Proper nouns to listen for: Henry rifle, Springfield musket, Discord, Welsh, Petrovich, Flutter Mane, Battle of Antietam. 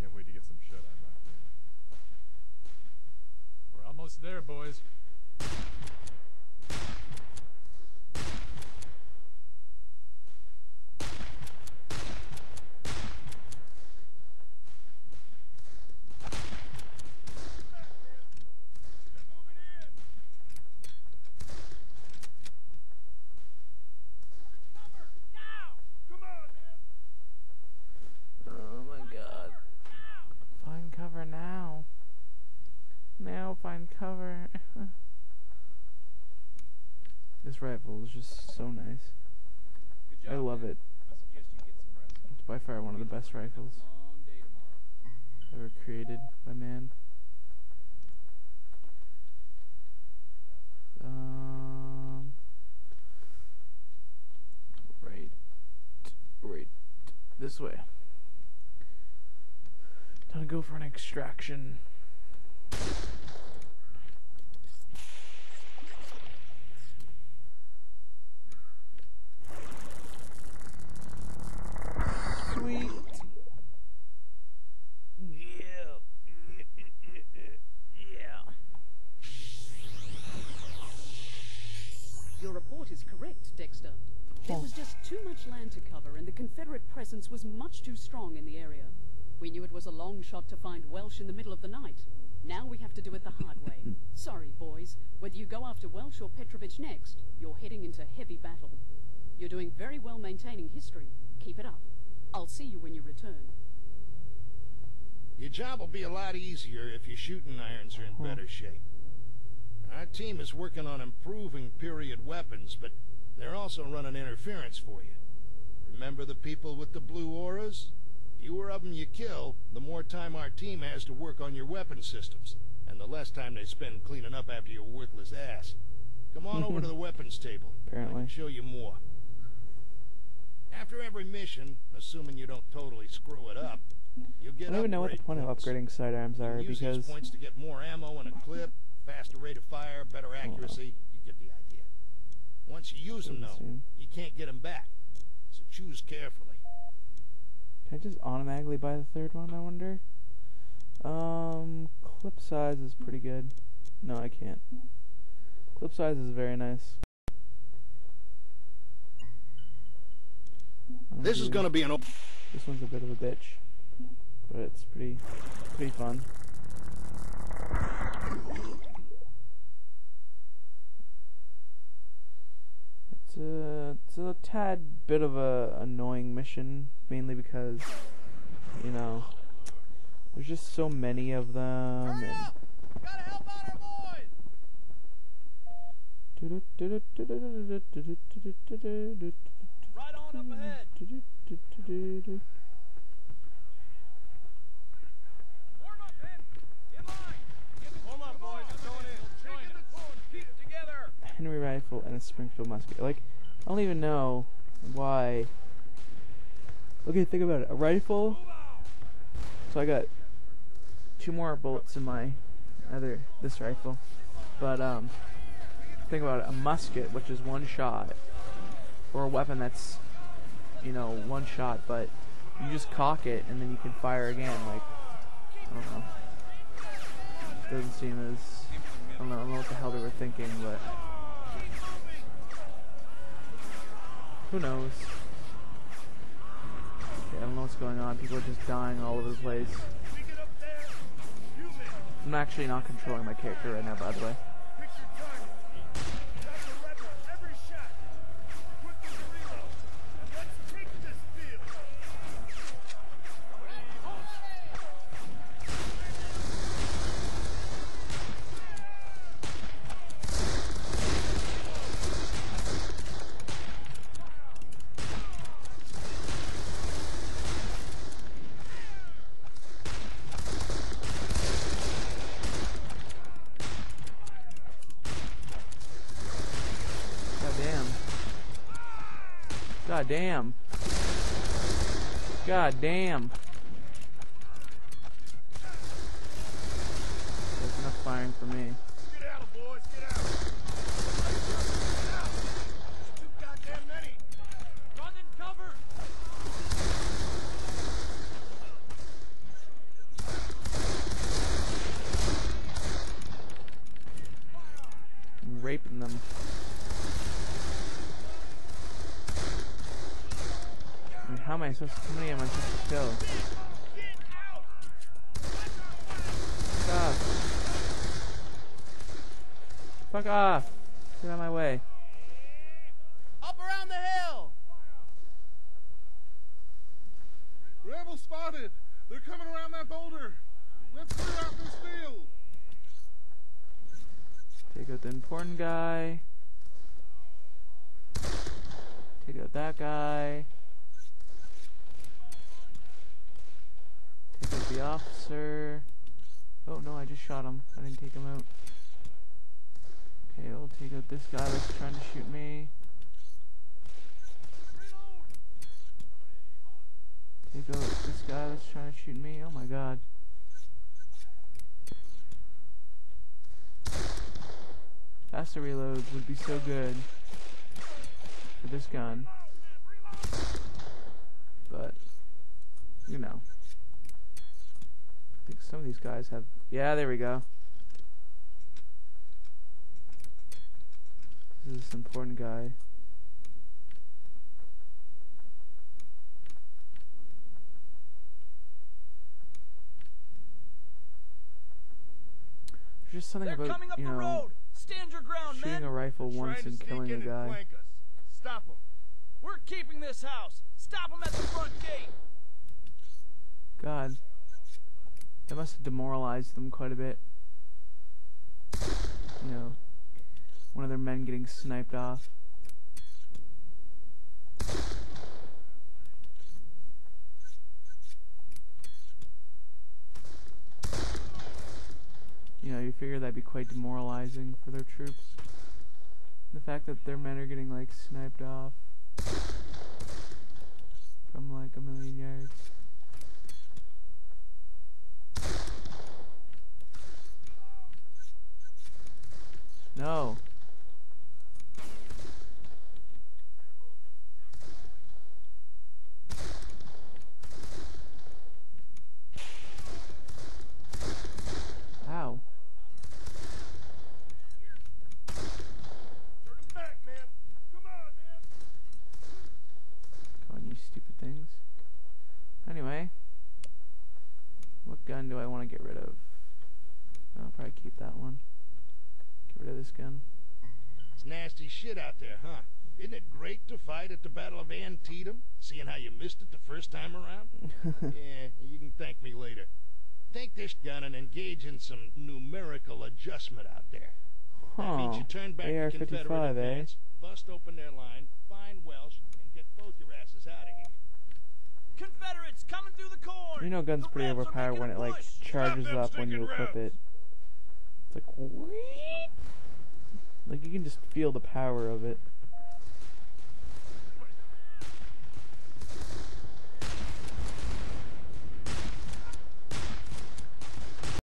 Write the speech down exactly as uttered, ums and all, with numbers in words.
Can't wait to get some shut-eye back there. We're almost there, boys. Cover. This rifle is just so nice. Good job, I love man. It. I suggest you get some rest. It's by far one of the best rifles ever created by man. Um, right, right, this way. Time to go for an extraction. Land to cover, and the Confederate presence was much too strong in the area. We knew it was a long shot to find Welsh in the middle of the night. Now we have to do it the hard way. Sorry, boys. Whether you go after Welsh or Petrovich next, you're heading into heavy battle. You're doing very well maintaining history. Keep it up. I'll see you when you return. Your job will be a lot easier if your shooting irons are in better shape. Our team is working on improving period weapons, but they're also running interference for you. Remember the people with the blue auras? The fewer of them you kill, the more time our team has to work on your weapon systems, and the less time they spend cleaning up after your worthless ass. Come on over to the weapons table. Apparently. I can show you more. After every mission, assuming you don't totally screw it up, you'll get I don't even know what the point points. Of upgrading sidearms are, because... Use these points to get more ammo and a clip, faster rate of fire, better accuracy. Oh. You get the idea. Once you use them, though, you can't get them back. So choose carefully. Can I just automatically buy the third one, I wonder? Um, clip size is pretty good. No, I can't. Clip size is very nice. This is going to be an... This one's a bit of a bitch. But it's pretty, pretty fun. It's a, it's a tad bit of a annoying mission, mainly because, you know, there's just so many of them. Hurry and up! Gotta help out our boys! Right on up ahead! Warm up, Ben! Get line! Get the warm up, boys! We're going in! Join us! Keep it together! Henry rifle and a Springfield musket. Like, I don't even know why. Okay, think about it. A rifle. So I got two more bullets in my other this rifle, but um, think about it. A musket, which is one shot, or a weapon that's, you know, one shot, but you just cock it and then you can fire again. Like, I don't know. It doesn't seem as I don't know, I don't know what the hell they were thinking, but. Who knows? Okay, I don't know what's going on. People are just dying all over the place. I'm actually not controlling my character right now, by the way. God damn. God damn. There's enough firing for me. Get out, boys, get out. Get out. Too goddamn many. Run and cover. I'm supposed to, how many am I supposed to kill? Fuck off. Fuck off. Get out of my way. Up around the hill. Rebel spotted. They're coming around that boulder. Let's clear out this field. Take out the important guy. Take out that guy. Take out the officer. Oh no, I just shot him. I didn't take him out. Okay, we'll take out this guy that's trying to shoot me. Take out this guy that's trying to shoot me. Oh my god. Faster reload would be so good for this gun. But, you know. I think some of these guys have... Yeah, there we go. This is this important guy. There's just something They're about, coming up you know... the road. Stand your ground, shooting man. a rifle once and killing a guy. Stop him. We're keeping this house. Stop him at the front gate. God. That must have demoralized them quite a bit. You know, one of their men getting sniped off. You know, you figure that'd be quite demoralizing for their troops. The fact that their men are getting, like, sniped off from, like, a million yards. No! Ow. Anyway, what gun do I want to get rid of? I'll probably keep that one. Get rid of this gun. It's nasty shit out there, huh? Isn't it great to fight at the Battle of Antietam, seeing how you missed it the first time around? Yeah, you can thank me later. Take this gun and engage in some numerical adjustment out there. Huh. That means you turn back the Confederate advance, eh? Bust open their line, find Welsh, and get both your asses out of here. Confederates coming through the corn. You know, guns pretty overpowered when it like charges up when you equip it. It's like, like you can just feel the power of it.